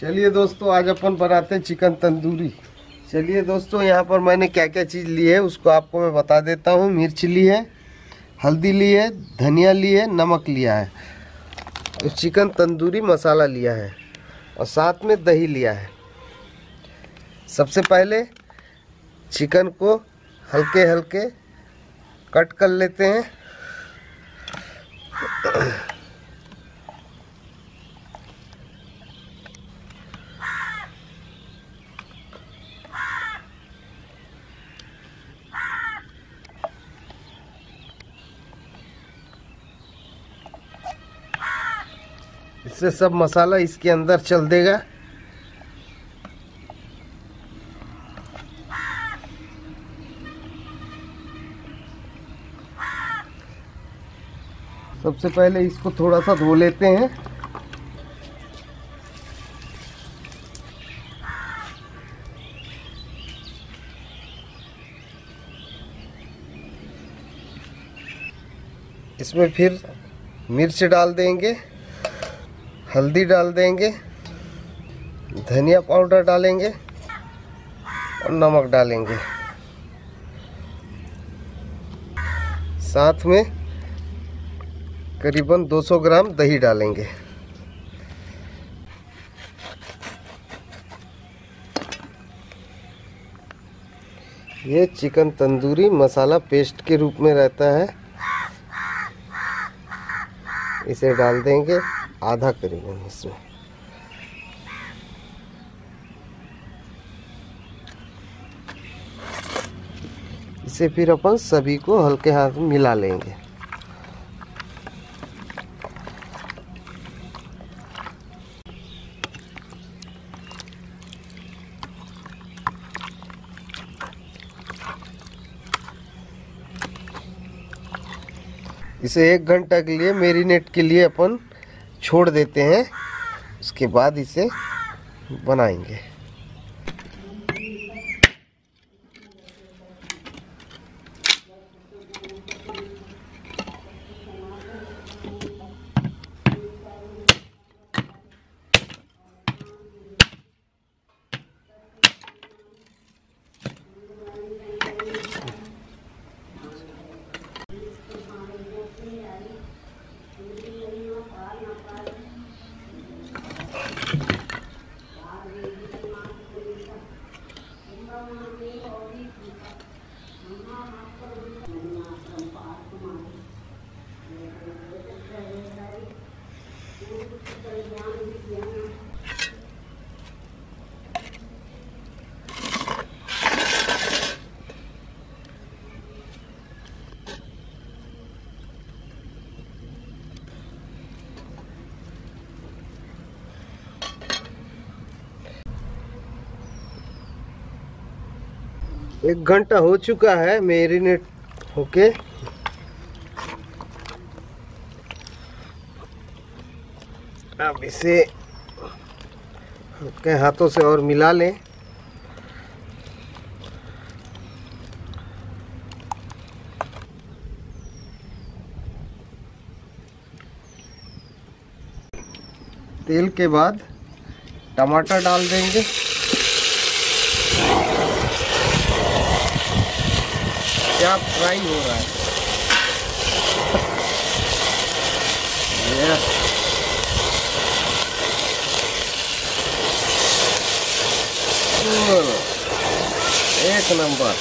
चलिए दोस्तों, आज अपन बनाते हैं चिकन तंदूरी। चलिए दोस्तों, यहाँ पर मैंने क्या क्या चीज़ ली है उसको आपको मैं बता देता हूँ। मिर्च ली है, हल्दी ली है, धनिया ली है, नमक लिया है और चिकन तंदूरी मसाला लिया है और साथ में दही लिया है। सबसे पहले चिकन को हल्के हल्के कट कर लेते हैं। इससे सब मसाला इसके अंदर चल देगा। सबसे पहले इसको थोड़ा सा धो लेते हैं। इसमें फिर मिर्च डाल देंगे, हल्दी डाल देंगे, धनिया पाउडर डालेंगे और नमक डालेंगे। साथ में करीबन 200 ग्राम दही डालेंगे। ये चिकन तंदूरी मसाला पेस्ट के रूप में रहता है, इसे डाल देंगे आधा करेंगे इसमें। इसे फिर अपन सभी को हल्के हाथ में मिला लेंगे। इसे 1 घंटा के लिए मैरिनेट के लिए अपन छोड़ देते हैं, उसके बाद इसे बनाएंगे। एक घंटा हो चुका है मैरिनेट होके। अब इसे हल्के हाथों से और मिला लें। तेल के बाद टमाटर डाल देंगे। क्या फ्राई हो रहा है। एक नंबर।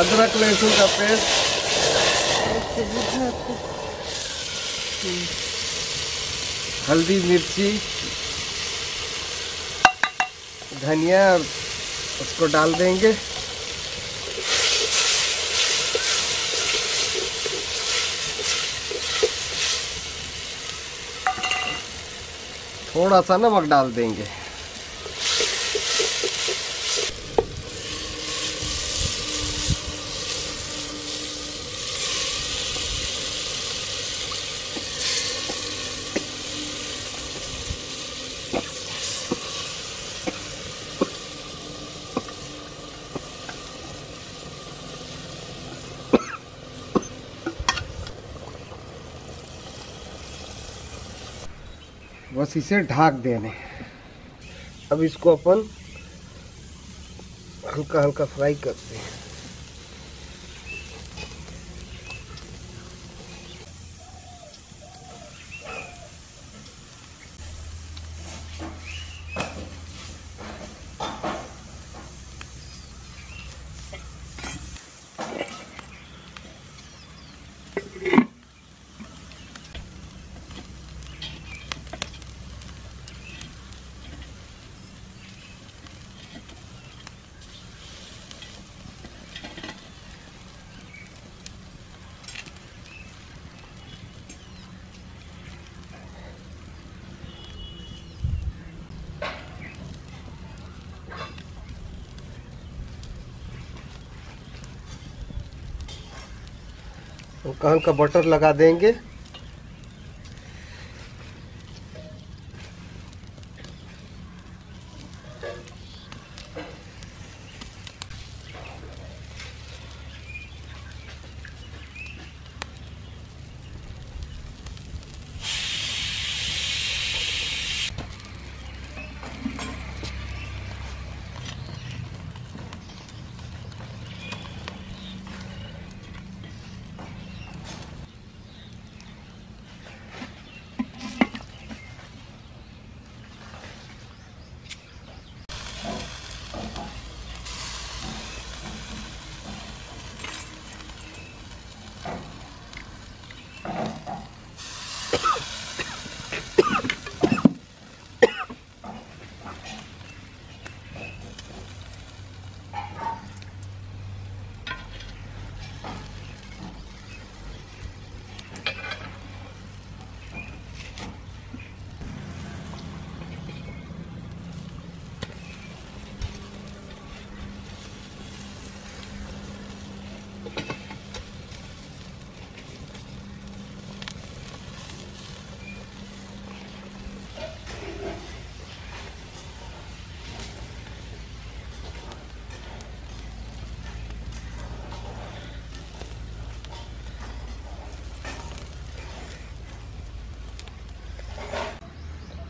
अदरक लहसुन का पेस्ट, हल्दी, मिर्ची, धनिया उसको डाल देंगे। थोड़ा सा नमक डाल देंगे। बस इसे ढाक देने। अब इसको अपन हल्का हल्का फ्राई करते हैं। हल्का हल्का बटर लगा देंगे।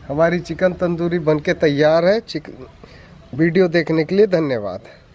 हमारी चिकन तंदूरी बनके तैयार है। वीडियो देखने के लिए धन्यवाद।